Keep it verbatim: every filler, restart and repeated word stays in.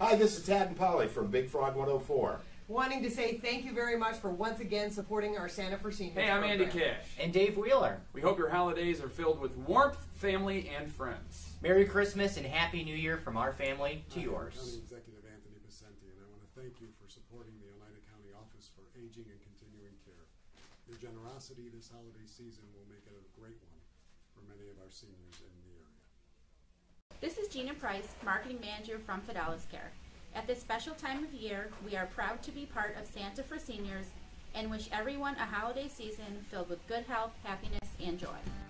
Hi, this is Tad and Polly from Big Frog one oh four. Wanting to say thank you very much for once again supporting our Santa for Seniors Hey, I'm program. Andy Kish. And Dave Wheeler. We hope your holidays are filled with warmth, family, and friends. Merry Christmas and Happy New Year from our family to Hi, yours. I'm Executive Anthony Vicente, and I want to thank you for supporting the Oneida County Office for Aging and Continuing Care. Your generosity this holiday season will make it a great one for many of our seniors in the area. This is Gina Price, Marketing Manager from Fidelis Care. At this special time of year, we are proud to be part of Santa for Seniors and wish everyone a holiday season filled with good health, happiness, and joy.